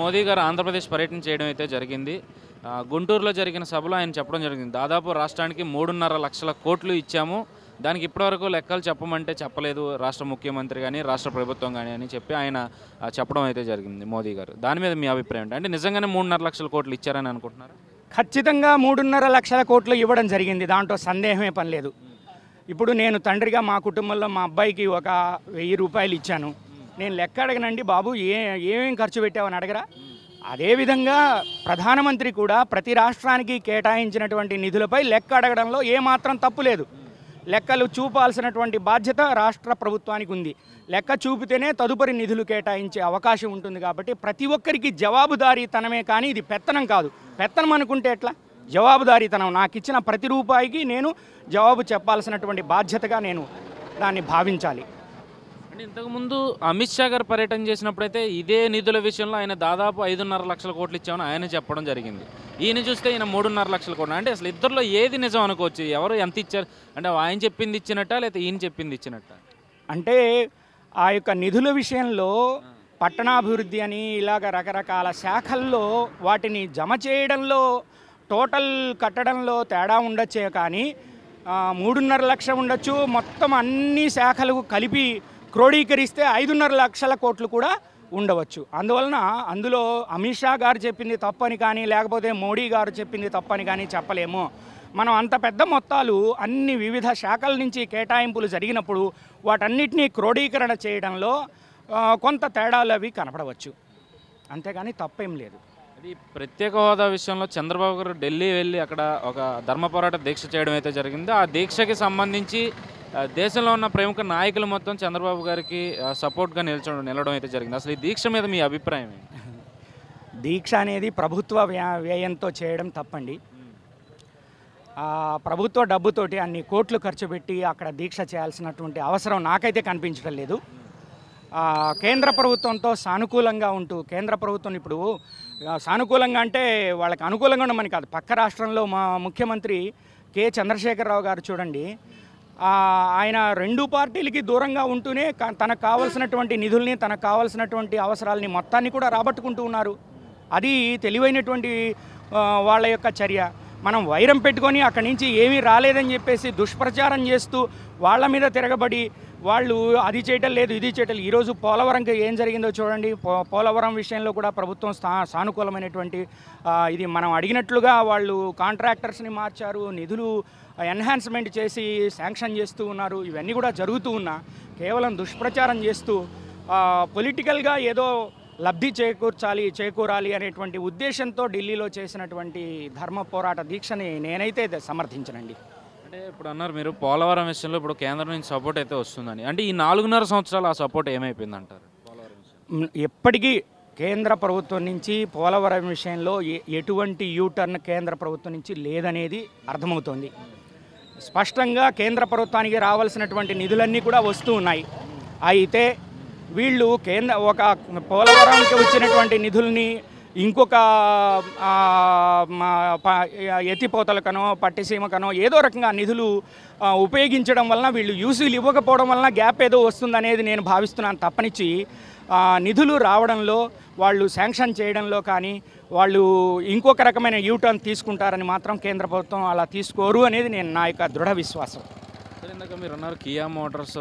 మోదీ గారు ఆంధ్రప్రదేశ్ పర్యటన చేయడం అయితే జరిగింది। గుంటూరులో జరిగిన సభలో ఆయన చెప్పడం జరిగింది దాదాపు రాష్ట్రానికి 3.5 లక్షల కోట్లు ఇచ్చాము, దానికి ఇప్పటివరకు లెక్కలు చెప్పమంటే చెప్పలేదు రాష్ట్ర ముఖ్యమంత్రి కానీ రాష్ట్ర ప్రభుత్వం కానీ అని చెప్పి ఆయన చెప్పడం అయితే జరిగింది మోదీ గారు। దాని మీద మీ అభిప్రాయం ఏంటి? అంటే నిజంగానే 3.5 లక్షల కోట్లు ఇచ్చారని అనుకుంటున్నారా? ఖచ్చితంగా 3.5 లక్షల కోట్లు ఇవ్వడం జరిగింది, దాంట్లో సందేహమే పని లేదు। ఇప్పుడు నేను తండ్రిగా మా కుటుంబంలో మా అబ్బాయికి ఒక 1000 రూపాయలు ఇచ్చాను, నేను లెక్క అడగనండి బాబు ఏమేమి ఖర్చు పెట్టావని అడగరా। అదేవిధంగా ప్రధానమంత్రి కూడా ప్రతి రాష్ట్రానికి కేటాయించినటువంటి నిధులపై లెక్క అడగడంలో ఏమాత్రం తప్పు లేదు। లెక్కలు చూపాల్సినటువంటి బాధ్యత రాష్ట్ర ప్రభుత్వానికి ఉంది, లెక్క చూపితేనే తదుపరి నిధులు కేటాయించే అవకాశం ఉంటుంది కాబట్టి ప్రతి ఒక్కరికి జవాబుదారీతనమే, కానీ ఇది పెత్తనం కాదు। పెత్తనం అనుకుంటే ఎట్లా? జవాబుదారీతనం, నాకు ఇచ్చిన ప్రతి రూపాయికి నేను జవాబు చెప్పాల్సినటువంటి బాధ్యతగా నేను దాన్ని భావించాలి। ఇంతకుముందు అమిత్ షా గారు పర్యటన చేసినప్పుడైతే ఇదే నిధుల విషయంలో ఆయన దాదాపు 5.5 లక్షల కోట్లు ఇచ్చామని ఆయన చెప్పడం జరిగింది, ఈయన చూస్తే ఈయన 3.5 లక్షల కోట్లు, అంటే అసలు ఇద్దరిలో ఏది నిజం అనుకోవచ్చు? ఎవరు ఎంత ఇచ్చారు అంటే ఆయన చెప్పింది ఇచ్చినట్ట లేకపోతే ఈయన చెప్పింది ఇచ్చినట్ట? అంటే ఆ యొక్క నిధుల విషయంలో పట్టణాభివృద్ధి అని ఇలాగ రకరకాల శాఖల్లో వాటిని జమ చేయడంలో టోటల్ కట్టడంలో తేడా ఉండొచ్చే కానీ 3.5 లక్షలు ఉండొచ్చు, మొత్తం అన్ని శాఖలకు కలిపి క్రోడీకరిస్తే 5.5 లక్షల కోట్లు కూడా ఉండవచ్చు। అందువలన అందులో అమిత్ షా గారు చెప్పింది తప్పని కానీ లేకపోతే మోడీ గారు చెప్పింది తప్పని కానీ చెప్పలేము। మనం అంత పెద్ద మొత్తాలు అన్ని వివిధ శాఖల నుంచి కేటాయింపులు జరిగినప్పుడు వాటన్నిటినీ క్రోడీకరణ చేయడంలో కొంత తేడాలు అవి కనపడవచ్చు, అంతేగాని తప్పేం లేదు। అది ప్రత్యేక హోదా విషయంలో చంద్రబాబు గారు ఢిల్లీ వెళ్ళి అక్కడ ఒక ధర్మ పోరాట దీక్ష చేయడం అయితే జరిగింది। ఆ దీక్షకి సంబంధించి దేశంలో ఉన్న ప్రముఖ నాయకులు మొత్తం చంద్రబాబు గారికి సపోర్ట్గా నిలవడం అయితే జరిగింది। అసలు ఈ దీక్ష మీద మీ అభిప్రాయం? దీక్ష అనేది ప్రభుత్వ వ్యయంతో చేయడం తప్పండి। ప్రభుత్వ డబ్బుతోటి అన్ని కోట్లు ఖర్చు పెట్టి అక్కడ దీక్ష చేయాల్సినటువంటి అవసరం నాకైతే కనిపించడం లేదు। కేంద్ర ప్రభుత్వంతో సానుకూలంగా ఉంటూ, కేంద్ర ప్రభుత్వం ఇప్పుడు సానుకూలంగా అంటే వాళ్ళకి అనుకూలంగా ఉండమని కాదు, పక్క రాష్ట్రంలో మా ముఖ్యమంత్రి కె చంద్రశేఖరరావు గారు చూడండి, ఆయన రెండు పార్టీలకి దూరంగా ఉంటూనే తనకు కావాల్సినటువంటి నిధుల్ని తనకు కావాల్సినటువంటి అవసరాలని మొత్తాన్ని కూడా రాబట్టుకుంటూ ఉన్నారు। అది తెలివైనటువంటి వాళ్ళ యొక్క చర్య। మనం వైరం పెట్టుకొని అక్కడి నుంచి ఏమీ రాలేదని చెప్పేసి దుష్ప్రచారం చేస్తూ వాళ్ళ మీద తిరగబడి వాళ్ళు అది చేయటం లేదు ఇది చేయటం లేదు। ఈరోజు పోలవరంకి ఏం జరిగిందో చూడండి, పోలవరం విషయంలో కూడా ప్రభుత్వం సానుకూలమైనటువంటి ఇది మనం అడిగినట్లుగా వాళ్ళు కాంట్రాక్టర్స్ని మార్చారు, నిధులు ఎన్హాన్స్మెంట్ చేసి శాంక్షన్ చేస్తూ ఉన్నారు। ఇవన్నీ కూడా జరుగుతూ ఉన్నా కేవలం దుష్ప్రచారం చేస్తూ పొలిటికల్గా ఏదో లబ్ధి చేకూరాలి అనేటువంటి ఉద్దేశంతో ఢిల్లీలో చేసినటువంటి ధర్మ పోరాట దీక్షని నేనైతే సమర్థించనండి। అంటే ఇప్పుడు అన్నారు మీరు పోలవరం విషయంలో ఇప్పుడు కేంద్రం నుంచి సపోర్ట్ అయితే వస్తుందని, అంటే ఈ 4.5 సంవత్సరాలు ఆ సపోర్ట్ ఏమైపోయింది అంటారు? ఎప్పటికీ కేంద్ర ప్రభుత్వం నుంచి పోలవరం విషయంలో ఎటువంటి యూటర్న్ కేంద్ర ప్రభుత్వం నుంచి లేదనేది అర్థమవుతోంది। స్పష్టంగా కేంద్ర ప్రభుత్వానికి రావాల్సినటువంటి నిధులన్నీ కూడా వస్తూ ఉన్నాయి, అయితే వీళ్ళు ఒక పోలవరానికి వచ్చినటువంటి నిధుల్ని ఇంకొక ఎత్తిపోతలకనో పట్టిసీమకనో ఏదో రకంగా నిధులు ఉపయోగించడం వలన వీళ్ళు యూజులు ఇవ్వకపోవడం వలన గ్యాప్ ఏదో వస్తుందనేది నేను భావిస్తున్నాను తప్పనిచ్చి నిధులు రావడంలో వాళ్ళు శాంక్షన్ చేయడంలో కానీ వాళ్ళు ఇంకొక రకమైన యూటర్న్ తీసుకుంటారని మాత్రం కేంద్ర ప్రభుత్వం అలా తీసుకోరు అనేది నేను నా యొక్క దృఢ విశ్వాసం। ఇందాక మీరు అన్నారు కియా మోటార్స్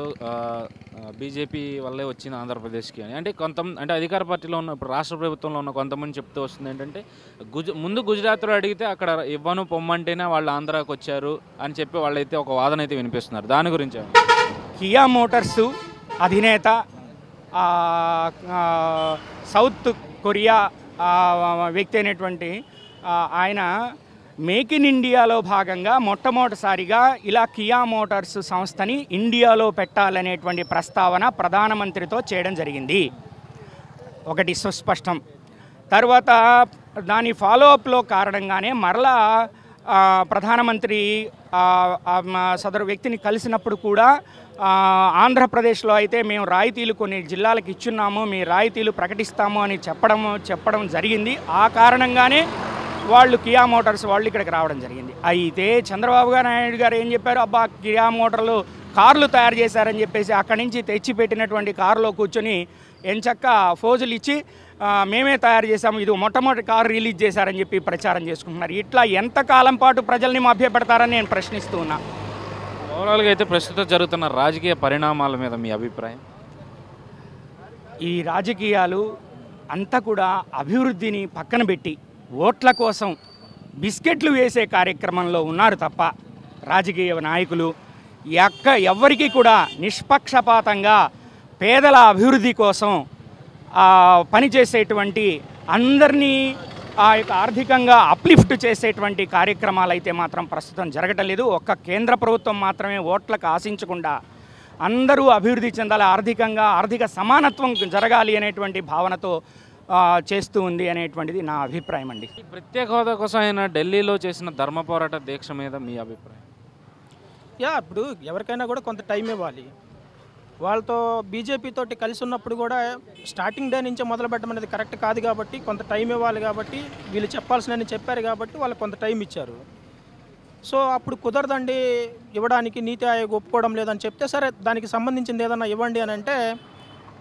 బీజేపీ వల్లే వచ్చింది ఆంధ్రప్రదేశ్కి అని, అంటే అంటే అధికార పార్టీలో ఉన్న ఇప్పుడు రాష్ట్ర ప్రభుత్వంలో ఉన్న కొంతమంది చెప్తూ వస్తుంది ఏంటంటే ముందు గుజరాత్లో అడిగితే అక్కడ ఇవ్వను పొమ్మంటేనే వాళ్ళు ఆంధ్రాకి వచ్చారు అని చెప్పి వాళ్ళైతే ఒక వాదన అయితే వినిపిస్తున్నారు, దాని గురించి? కియా మోటార్స్ అధినేత సౌత్ కొరియా వ్యక్తి అయినటువంటి ఆయన మేక్ ఇన్ ఇండియాలో భాగంగా మొట్టమొదటిసారిగా ఇలా కియా మోటార్స్ సంస్థని ఇండియాలో పెట్టాలనేటువంటి ప్రస్తావన ప్రధానమంత్రితో చేయడం జరిగింది, ఒకటి సుస్పష్టం। తర్వాత దాని ఫాలోఅప్లో కారణంగానే మరలా ప్రధానమంత్రి సదరు వ్యక్తిని కలిసినప్పుడు కూడా ఆంధ్రప్రదేశ్లో అయితే మేము రాయితీలు కొన్ని జిల్లాలకు ఇచ్చున్నాము, మీ రాయితీలు ప్రకటిస్తాము అని చెప్పడం జరిగింది। ఆ కారణంగానే వాళ్ళు కియా మోటార్స్ వాళ్ళు ఇక్కడికి రావడం జరిగింది। అయితే చంద్రబాబు నాయుడు గారు ఏం చెప్పారు, అబ్బా కియా మోటార్లు కార్లు తయారు చేశారని చెప్పేసి అక్కడి నుంచి తెచ్చిపెట్టినటువంటి కారులో కూర్చొని ఎంచక్క ఫోజులు ఇచ్చి మేమే తయారు చేసాము ఇది మొట్టమొదటి కార్ రిలీజ్ చేశారని చెప్పి ప్రచారం చేసుకుంటున్నారు. ఇట్లా ఎంత కాలం పాటు ప్రజల్ని మభ్యపెడతారని నేను ప్రశ్నిస్తూ ఉన్నా. ఓవరాల్గా అయితే ప్రస్తుతం జరుగుతున్న రాజకీయ పరిణామాల మీద మీ అభిప్రాయం? ఈ రాజకీయాలు అంతా కూడా అభివృద్ధిని పక్కన పెట్టి ఓట్ల కోసం బిస్కెట్లు వేసే కార్యక్రమంలో ఉన్నారు తప్ప రాజకీయ నాయకులు ఎవ్వరికీ కూడా నిష్పక్షపాతంగా పేదల అభివృద్ధి కోసం పనిచేసేటువంటి అందరినీ ఆ యొక్క ఆర్థికంగా అప్లిఫ్ట్ చేసేటువంటి కార్యక్రమాలు అయితే మాత్రం ప్రస్తుతం జరగటం లేదు. ఒక్క కేంద్ర ప్రభుత్వం మాత్రమే ఓట్లకు ఆశించకుండా అందరూ అభివృద్ధి చెందాలి, ఆర్థికంగా ఆర్థిక సమానత్వం జరగాలి అనేటువంటి భావనతో చేస్తూ ఉంది అనేటువంటిది నా అభిప్రాయం అండి. ప్రత్యేక హోదా కోసం ఆయన ఢిల్లీలో చేసిన ధర్మ పోరాట దీక్ష మీద మీ అభిప్రాయం? యా, ఇప్పుడు ఎవరికైనా కూడా కొంత టైం ఇవ్వాలి. వాళ్ళతో బీజేపీతో కలిసి ఉన్నప్పుడు కూడా స్టార్టింగ్ డే నుంచే మొదలు పెట్టడం అనేది కరెక్ట్ కాదు కాబట్టి కొంత టైం ఇవ్వాలి. కాబట్టి వీళ్ళు చెప్పాల్సినని చెప్పారు కాబట్టి వాళ్ళు కొంత టైం ఇచ్చారు. సో అప్పుడు కుదరదండి ఇవ్వడానికి, నీతి ఆయోగ్ ఒప్పుకోవడం లేదని చెప్తే సరే దానికి సంబంధించింది ఏదన్నా ఇవ్వండి అని అంటే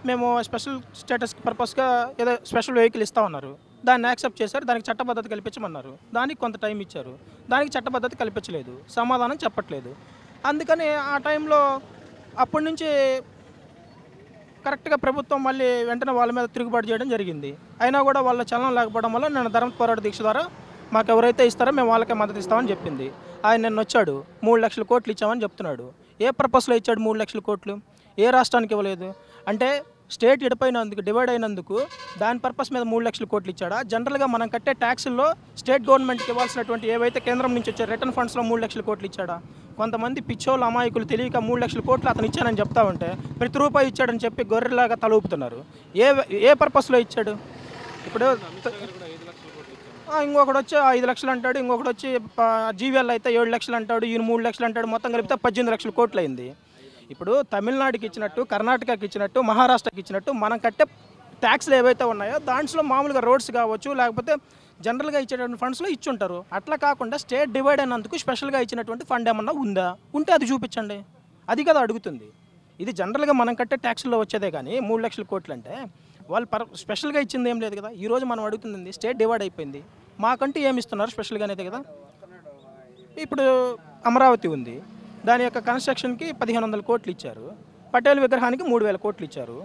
మేము స్పెషల్ స్టేటస్ పర్పస్గా ఏదో స్పెషల్ వెహికల్ ఇస్తామన్నారు. దాన్ని యాక్సెప్ట్ చేశారు, దానికి చట్టబద్ధత కల్పించమన్నారు, దానికి కొంత టైం ఇచ్చారు, దానికి చట్టబద్ధత కల్పించలేదు, సమాధానం చెప్పట్లేదు. అందుకని ఆ టైంలో అప్పటి నుంచి కరెక్ట్గా ప్రభుత్వం మళ్ళీ వెంటనే వాళ్ళ మీద తిరుగుబాటు చేయడం జరిగింది. అయినా కూడా వాళ్ళ చలనం లేకపోవడం వల్ల నేను ధర్మ పోరాట దీక్ష ద్వారా మాకు ఎవరైతే ఇస్తారో మేము వాళ్ళకే మద్దతు ఇస్తామని చెప్పింది. ఆయన నిన్న వచ్చాడు 3 లక్షల కోట్లు ఇచ్చామని చెప్తున్నాడు. ఏ పర్పస్లో ఇచ్చాడు 3 లక్షల కోట్లు? ఏ రాష్ట్రానికి ఇవ్వలేదు. అంటే స్టేట్ విడిపోయినందుకు, డివైడ్ అయినందుకు దాని పర్పస్ మీద 3 లక్షల కోట్లు ఇచ్చాడా? జనరల్గా మనం కట్టే ట్యాక్సుల్లో స్టేట్ గవర్నమెంట్కి ఇవ్వాల్సినటువంటి ఏవైతే కేంద్రం నుంచి వచ్చే రిటర్న్ ఫండ్స్లో 3 లక్షల కోట్లు ఇచ్చాడా? కొంతమంది పిచ్చోళ్ళు అమాయకులు తెలియక 3 లక్షల కోట్లు అతను ఇచ్చానని చెప్తా ఉంటే ప్రతి రూపాయి ఇచ్చాడని చెప్పి గొర్రెలాగా తలూపుతున్నారు. ఏ పర్పస్లో ఇచ్చాడు? ఇప్పుడు ఇంకొకటి వచ్చి 5 లక్షలు అంటాడు, ఇంకొకటి వచ్చి జీవీఎల్ అయితే 7 లక్షలు అంటాడు, ఈయన 3 లక్షలు అంటాడు. మొత్తం కలిపితే 18 లక్షల కోట్లు అయింది. ఇప్పుడు తమిళనాడుకి ఇచ్చినట్టు, కర్ణాటకకి ఇచ్చినట్టు, మహారాష్ట్రకి ఇచ్చినట్టు మనం కట్టే ట్యాక్స్లు ఏవైతే ఉన్నాయో దాంట్లో మామూలుగా రోడ్స్ కావచ్చు, లేకపోతే జనరల్గా ఇచ్చేటువంటి ఫండ్స్లో ఇచ్చుంటారు. అట్లా కాకుండా స్టేట్ డివైడ్ అయినందుకు స్పెషల్గా ఇచ్చినటువంటి ఫండ్ ఏమన్నా ఉందా? ఉంటే అది చూపించండి. అది కదా అడుగుతుంది. ఇది జనరల్గా మనం కట్టే ట్యాక్స్లో వచ్చేదే కానీ 3 లక్షల కోట్లు అంటే వాళ్ళు స్పెషల్గా ఇచ్చింది ఏం లేదు కదా. ఈరోజు మనం అడుగుతుంది స్టేట్ డివైడ్ అయిపోయింది, మాకంటూ ఏమి ఇస్తున్నారు స్పెషల్గానేదే కదా. ఇప్పుడు అమరావతి ఉంది, దాని యొక్క కన్స్ట్రక్షన్కి 1500 కోట్లు ఇచ్చారు, పటేల్ విగ్రహానికి 3000 కోట్లు ఇచ్చారు.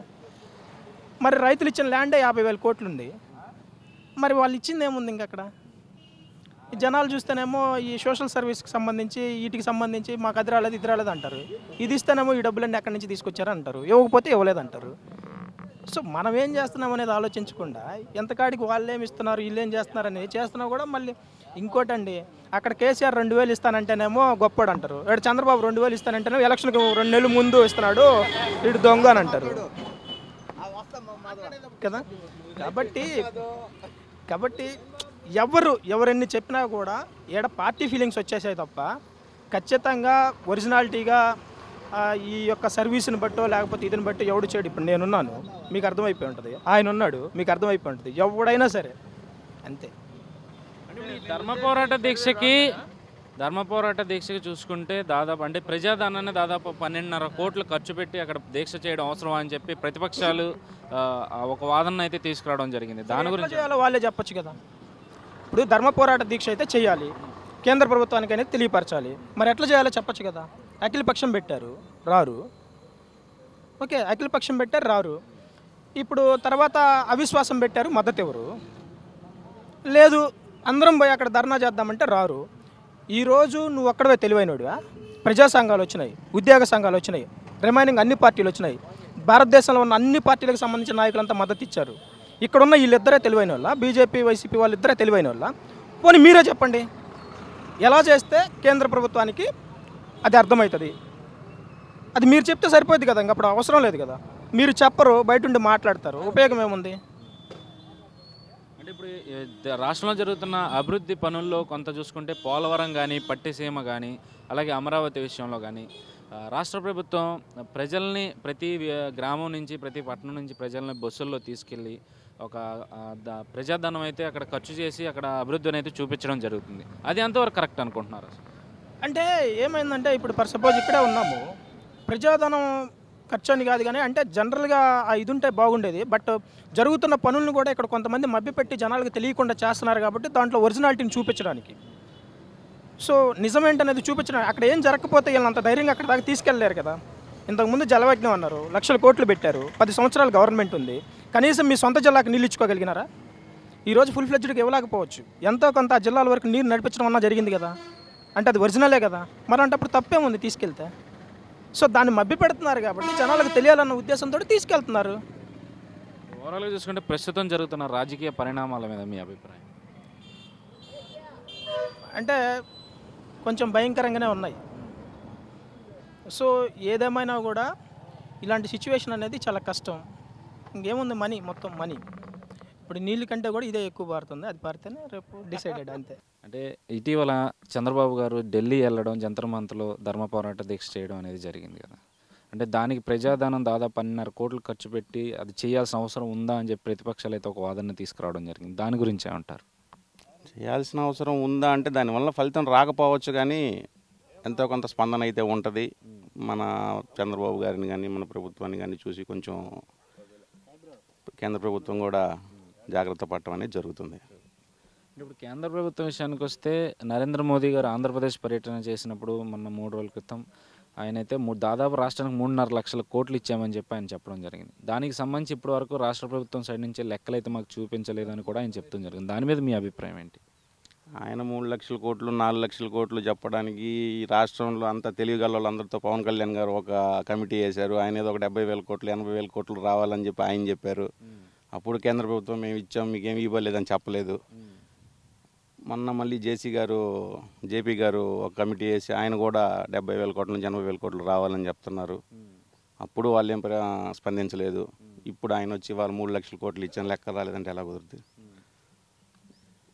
మరి రైతులు ఇచ్చిన ల్యాండే 50,000 కోట్లు ఉంది. మరి వాళ్ళు ఇచ్చింది ఏముంది? ఇంక అక్కడ జనాలు చూస్తేనేమో ఈ సోషల్ సర్వీస్కి సంబంధించి వీటికి సంబంధించి మాకు అది రాలేదు ఇది రాలేదు అంటారు. ఇది ఇస్తేనేమో ఈ డబ్బులన్నీ ఎక్కడి నుంచి తీసుకొచ్చారంటారు, ఇవ్వకపోతే ఇవ్వలేదంటారు. సో మనం ఏం చేస్తున్నాం అనేది ఆలోచించకుండా ఎంతకాడికి వాళ్ళు ఏమి ఇస్తున్నారు వీళ్ళు ఏం చేస్తున్నారు అనేది చేస్తున్నా కూడా మళ్ళీ ఇంకోటండి. అక్కడ కేసీఆర్ 2000 ఇస్తానంటేనేమో గొప్పడు అంటారు, ఇక్కడ చంద్రబాబు 2000 ఇస్తానంటేనే ఎలక్షన్కి 2 నెలలు ముందు ఇస్తున్నాడు వీడు దొంగ అని అంటారు కదా. కాబట్టి ఎవరెన్ని చెప్పినా కూడా ఏడ పార్టీ ఫీలింగ్స్ వచ్చేసాయి తప్ప ఖచ్చితంగా ఒరిజినాలిటీగా ఈ యొక్క సర్వీస్ని బట్టో లేకపోతే ఇదిని బట్టి ఎవడు చేయడు. ఇప్పుడు నేనున్నాను, మీకు అర్థమైపోయి ఉంటుంది, ఆయన ఉన్నాడు, మీకు అర్థమైపోయి ఉంటుంది, ఎవడైనా సరే అంతే. ధర్మ పోరాట దీక్షకి చూసుకుంటే దాదాపు అంటే ప్రజాధనాన్ని దాదాపు 12.5 కోట్లు ఖర్చు పెట్టి అక్కడ దీక్ష చేయడం అవసరం అని చెప్పి ప్రతిపక్షాలు ఒక వాదన అయితే తీసుకురావడం జరిగింది. దాని గురించి వాళ్ళే చెప్పచ్చు కదా. ఇప్పుడు ధర్మ పోరాట దీక్ష అయితే చేయాలి, కేంద్ర ప్రభుత్వానికైనా తెలియపరచాలి. మరి ఎట్లా చేయాలో చెప్పచ్చు కదా. అఖిలపక్షం పెట్టారు, రారు. ఓకే, అఖిలపక్షం పెట్టారు, రారు. ఇప్పుడు తర్వాత అవిశ్వాసం పెట్టారు, మద్దతు ఎవరు లేదు. అందరం పోయి అక్కడ ధర్నా చేద్దామంటే రారు. ఈరోజు నువ్వు అక్కడే తెలివైనడుగా, ప్రజా సంఘాలు వచ్చినాయి, ఉద్యోగ సంఘాలు వచ్చినాయి, రిమైనింగ్ అన్ని పార్టీలు వచ్చినాయి, భారతదేశంలో ఉన్న అన్ని పార్టీలకు సంబంధించిన నాయకులంతా మద్దతు ఇచ్చారు. ఇక్కడున్న వీళ్ళిద్దరే తెలివైన వాళ్ళ, బీజేపీ వైసీపీ వాళ్ళిద్దరే తెలివైన వాళ్ళ. పోనీ మీరే చెప్పండి ఎలా చేస్తే కేంద్ర ప్రభుత్వానికి అది అర్థమవుతుంది. అది మీరు చెప్తే సరిపోద్ది కదా, ఇంకప్పుడు అవసరం లేదు కదా. మీరు చెప్పరు, బయట ఉండి మాట్లాడతారు, ఉపయోగం ఏముంది? అంటే ఇప్పుడు రాష్ట్రంలో జరుగుతున్న అభివృద్ధి పనుల్లో కొంత చూసుకుంటే పోలవరం కానీ, పట్టిసీమ కానీ, అలాగే అమరావతి విషయంలో కానీ రాష్ట్ర ప్రభుత్వం ప్రజల్ని ప్రతి గ్రామం నుంచి ప్రతి పట్టణం నుంచి ప్రజల్ని బస్సుల్లో తీసుకెళ్ళి ఒక ప్రజాధనం అయితే అక్కడ ఖర్చు చేసి అక్కడ అభివృద్ధిని అయితే చూపించడం జరుగుతుంది. అది ఎంతవరకు కరెక్ట్ అనుకుంటున్నారు? అంటే ఏమైందంటే ఇప్పుడు సపోజ్ ఇక్కడే ఉన్నాము, ప్రజాధనం ఖర్చు అని కాదు కానీ అంటే జనరల్గా ఇది ఉంటే బాగుండేది. బట్ జరుగుతున్న పనులను కూడా ఇక్కడ కొంతమంది మభ్యపెట్టి జనాలకు తెలియకుండా చేస్తున్నారు కాబట్టి దాంట్లో ఒరిజినాలిటీని చూపించడానికి, సో నిజమేంటనేది చూపించడానికి. అక్కడ ఏం జరగకపోతే వీళ్ళంత ధైర్యంగా అక్కడ దాకా తీసుకెళ్ళలేరు కదా. ఇంతకుముందు జలయజ్ఞం అన్నారు, లక్షల కోట్లు పెట్టారు, 10 సంవత్సరాలు గవర్నమెంట్ ఉంది, కనీసం మీ సొంత జిల్లాకు నీళ్ళు ఇచ్చుకోగలిగినారా? ఈరోజు ఫుల్ ఫ్లెడ్జ్డ్కి ఇవ్వలేకపోవచ్చు, ఎంతో కొంత ఆ జిల్లాల వరకు నీరు నడిపించడం అన్నా జరిగింది కదా. అంటే అది ఒరిజినలే కదా, మరి అంటప్పుడు తప్పేముంది తీసుకెళ్తే? సో దాన్ని మభ్య పెడుతున్నారు కాబట్టి జనాలకు తెలియాలన్న ఉద్దేశంతో తీసుకెళ్తున్నారు. ఓవరాల్గా చూసుకుంటే ప్రస్తుతం జరుగుతున్న రాజకీయ పరిణామాల మీద మీ అభిప్రాయం? అంటే కొంచెం భయంకరంగానే ఉన్నాయి. సో ఏదేమైనా కూడా ఇలాంటి సిచ్యువేషన్ అనేది చాలా కష్టం. ఇంకేముంది, మనీ మొత్తం మనీ. ఇప్పుడు నీళ్ళ కంటే కూడా ఇదే ఎక్కువ పారుతుంది, అది పారితేనే రేపు డిసైడెడ్ అంతే. అంటే ఇటీవల చంద్రబాబు గారు ఢిల్లీ వెళ్ళడం, జంతర్ మంతర్లో ధర్మ పోరాట దీక్ష చేయడం అనేది జరిగింది కదా. అంటే దానికి ప్రజాధనం దాదాపు 12.5 కోట్లు ఖర్చు పెట్టి అది చేయాల్సిన అవసరం ఉందా అని చెప్పి ప్రతిపక్షాలు అయితే ఒక వాదన తీసుకురావడం జరిగింది. దాని గురించి ఏమంటారు? చేయాల్సిన అవసరం ఉందా అంటే దానివల్ల ఫలితం రాకపోవచ్చు, కానీ ఎంతో కొంత స్పందన అయితే ఉంటుంది. మన చంద్రబాబు గారిని కానీ మన ప్రభుత్వాన్ని కానీ చూసి కొంచెం కేంద్ర ప్రభుత్వం కూడా జాగ్రత్త పడటం అనేది జరుగుతుంది. ఇప్పుడు కేంద్ర ప్రభుత్వం విషయానికి వస్తే నరేంద్ర మోదీ గారు ఆంధ్రప్రదేశ్ పర్యటన చేసినప్పుడు మొన్న 3 రోజుల క్రితం ఆయన అయితే దాదాపు రాష్ట్రానికి 3.5 లక్షల కోట్లు ఇచ్చామని చెప్పి ఆయన చెప్పడం జరిగింది. దానికి సంబంధించి ఇప్పటి వరకు రాష్ట్ర ప్రభుత్వం సైడ్ నుంచి లెక్కలైతే మాకు చూపించలేదని కూడా ఆయన చెప్తాం జరిగింది. దాని మీద మీ అభిప్రాయం ఏంటి? ఆయన 3 లక్షల కోట్లు 4 లక్షల కోట్లు చెప్పడానికి రాష్ట్రంలో అంతా తెలియగల వాళ్ళందరితో పవన్ కళ్యాణ్ గారు ఒక కమిటీ వేశారు. ఆయన ఏదో ఒక 70,000 కోట్లు 80,000 కోట్లు రావాలని చెప్పి ఆయన చెప్పారు. అప్పుడు కేంద్ర ప్రభుత్వం మేము ఇచ్చాం మీకేమి ఇవ్వలేదని చెప్పలేదు. మొన్న మళ్ళీ జేపీ గారు ఒక కమిటీ వేసి ఆయన కూడా 70,000 కోట్ల నుంచి 80,000 కోట్లు రావాలని చెప్తున్నారు. అప్పుడు వాళ్ళు ఏం స్పందించలేదు. ఇప్పుడు ఆయన వచ్చి వాళ్ళు 3 లక్షల కోట్లు ఇచ్చాను లెక్క రాలేదంటే ఎలా కుదురుతుంది?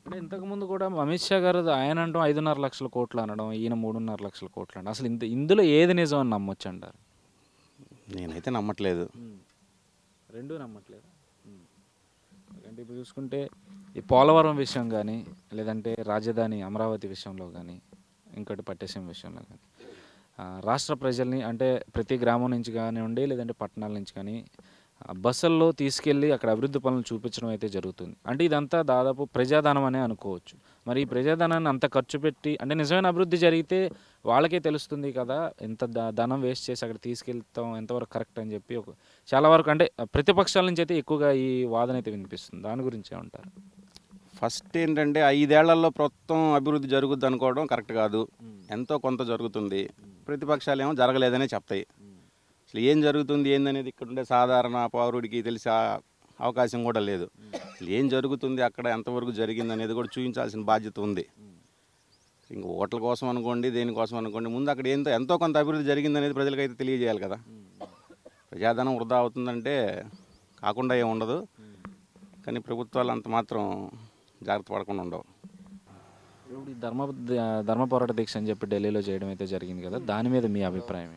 అంటే ఇంతకుముందు కూడా అమిత్ షా గారు ఆయన అంటాం 5.5 లక్షల కోట్లు అనడం, ఈయన 3.5 లక్షల కోట్లు అనడం, అసలు ఇందులో ఏది నిజం అని నమ్మొచ్చు అంటారు? నేనైతే నమ్మట్లేదు, రెండూ నమ్మట్లేదు. అంటే ఇప్పుడు చూసుకుంటే ఈ పోలవరం విషయం కానీ, లేదంటే రాజధాని అమరావతి విషయంలో కానీ, ఇంకోటి పట్టేసం విషయంలో కానీ రాష్ట్ర ప్రజల్ని అంటే ప్రతి గ్రామం నుంచి కానివ్వండి, లేదంటే పట్టణాల నుంచి కానీ బస్సుల్లో తీసుకెళ్ళి అక్కడ అభివృద్ధి పనులు చూపించడం అయితే జరుగుతుంది. అంటే ఇదంతా దాదాపు ప్రజాధనం అనే అనుకోవచ్చు. మరి ఈ ప్రజాధనాన్ని అంత ఖర్చు పెట్టి అంటే నిజమైన అభివృద్ధి జరిగితే వాళ్ళకే తెలుస్తుంది కదా, ఎంత ధనం వేస్ట్ చేసి అక్కడ తీసుకెళ్తాం ఎంతవరకు కరెక్ట్ అని చెప్పి చాలా వరకు అంటే ప్రతిపక్షాల నుంచి అయితే ఎక్కువగా ఈ వాదన అయితే వినిపిస్తుంది. దాని గురించి ఏమంటారు? ఫస్ట్ ఏంటంటే 5 ఏళ్లలో మొత్తం అభివృద్ధి జరుగుద్ది అనుకోవడం కరెక్ట్ కాదు. ఎంతో కొంత జరుగుతుంది, ప్రతిపక్షాలు ఏమో జరగలేదనే చెప్తాయి. అసలు ఏం జరుగుతుంది ఏందనేది ఇక్కడ ఉండే సాధారణ పౌరుడికి తెలిసే అవకాశం కూడా లేదు. అసలు ఏం జరుగుతుంది అక్కడ ఎంతవరకు జరిగింది అనేది కూడా చూపించాల్సిన బాధ్యత ఉంది. ఇంక ఓట్ల కోసం అనుకోండి, దేనికోసం అనుకోండి, ముందు అక్కడ ఎంతో కొంత అభివృద్ధి జరిగిందనేది ప్రజలకైతే తెలియజేయాలి కదా. ప్రజాధనం వృధా అవుతుందంటే కాకుండా ఏమి ఉండదు, కానీ ప్రభుత్వాలు అంత మాత్రం జాగ్రత్త పడకుండా ఉండవు. ఇప్పుడు ధర్మ పోరాట దీక్ష అని చెప్పి ఢిల్లీలో చేయడం అయితే జరిగింది కదా, దాని మీద మీ అభిప్రాయం?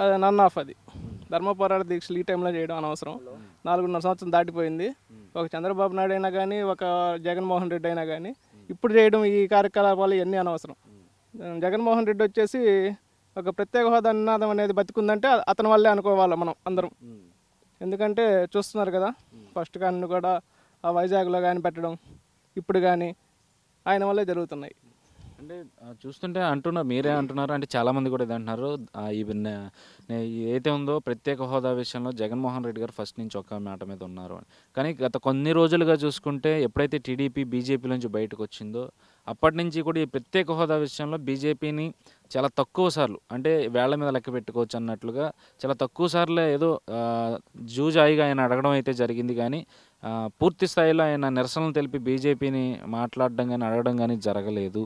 అది నన్ ఆఫ్ అది ధర్మ పోరాట దీక్షలు ఈ టైంలో చేయడం అనవసరం. 4.5 సంవత్సరం దాటిపోయింది. ఒక చంద్రబాబు నాయుడు అయినా కానీ, ఒక జగన్మోహన్ రెడ్డి అయినా కానీ ఇప్పుడు చేయడం ఈ కార్యకలాపాలు ఇవన్నీ అనవసరం. జగన్మోహన్ రెడ్డి వచ్చేసి ఒక ప్రత్యేక హోదా నినాదం అనేది బతికుందంటే అతని వల్లే అనుకోవాలి మనం అందరం. ఎందుకంటే చూస్తున్నారు కదా, ఫస్ట్ కానీ కూడా ఆ వైజాగ్లో కానీ పెట్టడం ఇప్పుడు కానీ ఆయన వల్లే జరుగుతున్నాయి. అంటే చూస్తుంటే మీరే అంటున్నారు అంటే చాలామంది కూడా ఇది అంటున్నారు. ఏదైతే ఉందో ప్రత్యేక హోదా విషయంలో జగన్మోహన్ రెడ్డి గారు ఫస్ట్ నుంచి ఒక్క మాట మీద ఉన్నారు అని. కానీ గత కొన్ని రోజులుగా చూసుకుంటే ఎప్పుడైతే టీడీపీ బీజేపీ నుంచి బయటకు వచ్చిందో అప్పటి నుంచి కూడా ఈ ప్రత్యేక హోదా విషయంలో బీజేపీని చాలా తక్కువ సార్లు అంటే వేళ్ల మీద లెక్క పెట్టుకోవచ్చు అన్నట్లుగా చాలా తక్కువ సార్లు ఏదో జూజాయిగా ఆయన అడగడం అయితే జరిగింది. కానీ పూర్తి స్థాయిలో ఆయన నిరసనలు తెలిపి బీజేపీని మాట్లాడడం కానీ అడగడం కానీ జరగలేదు.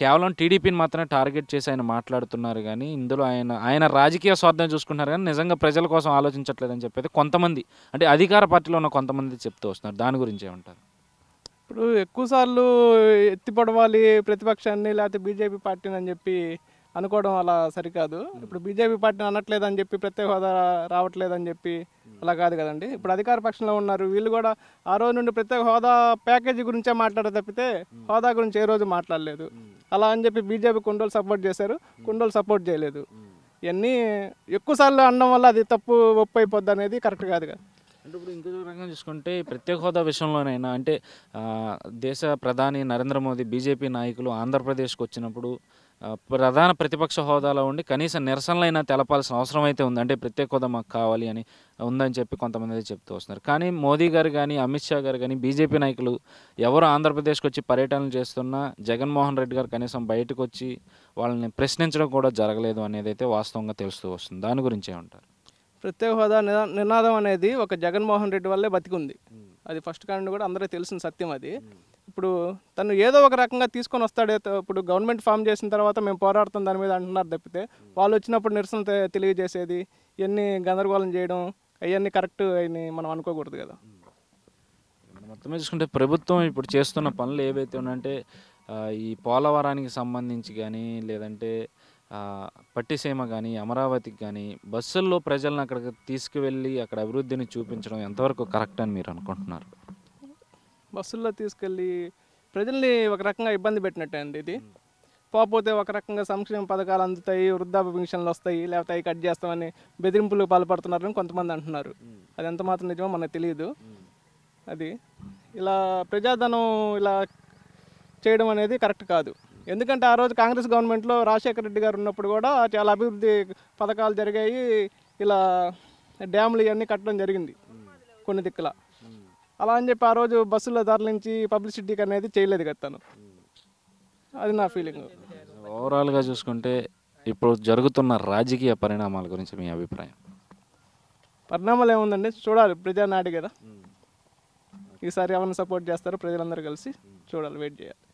కేవలం టీడీపీని మాత్రమే టార్గెట్ చేసి ఆయన మాట్లాడుతున్నారు. కానీ ఇందులో ఆయన రాజకీయ స్వార్థం చూసుకుంటున్నారు, కానీ నిజంగా ప్రజల కోసం ఆలోచించట్లేదని చెప్పేది కొంతమంది అంటే అధికార పార్టీలో ఉన్న కొంతమంది చెప్తూ వస్తున్నారు. దాని గురించి ఏమంటారు? ఇప్పుడు ఎక్కువసార్లు ఎత్తిపడవాలి ప్రతిపక్షాన్ని లేకపోతే బీజేపీ పార్టీని అని చెప్పి అనుకోవడం అలా సరికాదు. ఇప్పుడు బీజేపీ పార్టీని అనట్లేదని చెప్పి ప్రత్యేక హోదా రావట్లేదని చెప్పి అలా కాదు కదండి. ఇప్పుడు అధికార పక్షంలో ఉన్నారు, వీళ్ళు కూడా ఆ రోజు నుండి ప్రత్యేక హోదా ప్యాకేజీ గురించే మాట్లాడే తప్పితే హోదా గురించి ఏ రోజు మాట్లాడలేదు. అలా అని చెప్పి బీజేపీ కొన్ని రోజులు సపోర్ట్ చేశారు, కొన్ని రోజులు సపోర్ట్ చేయలేదు. ఇవన్నీ ఎక్కువసార్లు అన్నం వల్ల అది తప్పు ఒప్పైపోద్ది అనేది కరెక్ట్ కాదు కదా. అంటే ఇప్పుడు ఇంకో రకంగా చూసుకుంటే ప్రత్యేక హోదా విషయంలోనైనా అంటే దేశ ప్రధాని నరేంద్ర మోదీ బీజేపీ నాయకులు ఆంధ్రప్రదేశ్కి వచ్చినప్పుడు ప్రధాన ప్రతిపక్ష హోదాలో ఉండి కనీస నిరసనలైనా తెలపాల్సిన అవసరం అయితే ఉంది. అంటే ప్రత్యేక హోదా మాకు కావాలి అని ఉందని చెప్పి కొంతమంది చెప్తూ వస్తున్నారు. కానీ మోదీ గారు కానీ అమిత్ షా గారు కానీ బీజేపీ నాయకులు ఎవరు ఆంధ్రప్రదేశ్కి వచ్చి పర్యటనలు చేస్తున్నా జగన్మోహన్ రెడ్డి గారు కనీసం బయటకు వచ్చి వాళ్ళని ప్రశ్నించడం కూడా జరగలేదు అనేది అయితే వాస్తవంగా తెలుస్తూ వస్తుంది. దాని గురించి ఏమంటారు? ప్రత్యేక హోదా నినాదం అనేది ఒక జగన్మోహన్ రెడ్డి వల్లే బతికుంది. అది ఫస్ట్ కాండి కూడా అందరూ తెలిసిన సత్యం. అది ఇప్పుడు తను ఏదో ఒక రకంగా తీసుకొని వస్తాడే. ఇప్పుడు గవర్నమెంట్ ఫామ్ చేసిన తర్వాత మేము పోరాడుతాం దాని మీద అంటున్నారు తప్పితే వాళ్ళు వచ్చినప్పుడు నిరసన తెలియజేసేది ఇవన్నీ గందరగోళం చేయడం అవన్నీ కరెక్ట్ అని మనం అనుకోకూడదు కదా. మొత్తం చూసుకుంటే ప్రభుత్వం ఇప్పుడు చేస్తున్న పనులు ఏవైతే ఉన్నాయంటే ఈ పోలవరానికి సంబంధించి కానీ లేదంటే పట్టిసీమ కానీ అమరావతికి కానీ బస్సుల్లో ప్రజలను అక్కడికి తీసుకువెళ్ళి అక్కడ అభివృద్ధిని చూపించడం ఎంతవరకు కరెక్ట్ అని మీరు అనుకుంటున్నారు? బస్సుల్లో తీసుకెళ్ళి ప్రజల్ని ఒక రకంగా ఇబ్బంది పెట్టినట్టే అండి. ఇది పోతే ఒక రకంగా సంక్షేమ పథకాలు అందుతాయి, వృద్ధాప్య పెన్షన్లు వస్తాయి, లేకపోతే అవి కట్ చేస్తామని బెదిరింపులు పాల్పడుతున్నారని కొంతమంది అంటున్నారు. అది ఎంత మాత్రం నిజమో మనకు తెలియదు. అది ఇలా ప్రజాధనం ఇలా చేయడం అనేది కరెక్ట్ కాదు. ఎందుకంటే ఆ రోజు కాంగ్రెస్ గవర్నమెంట్లో రాజశేఖర రెడ్డి గారు ఉన్నప్పుడు కూడా చాలా అభివృద్ధి పథకాలు జరిగాయి, ఇలా డ్యాములు ఇవన్నీ కట్టడం జరిగింది కొన్ని దిక్కులా. అలా అని చెప్పి ఆ రోజు బస్సులో తరలించి పబ్లిసిటీకి అనేది చేయలేదు కదా తను. అది నా ఫీలింగ్. ఓవరాల్గా చూసుకుంటే ఇప్పుడు జరుగుతున్న రాజకీయ పరిణామాల గురించి మీ అభిప్రాయం? పరిణామాలు ఏముందండి, చూడాలి. ప్రజానాడి కదా, ఈసారి ఎవరిని సపోర్ట్ చేస్తారో ప్రజలందరూ కలిసి చూడాలి, వెయిట్ చేయాలి.